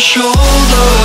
shoulders.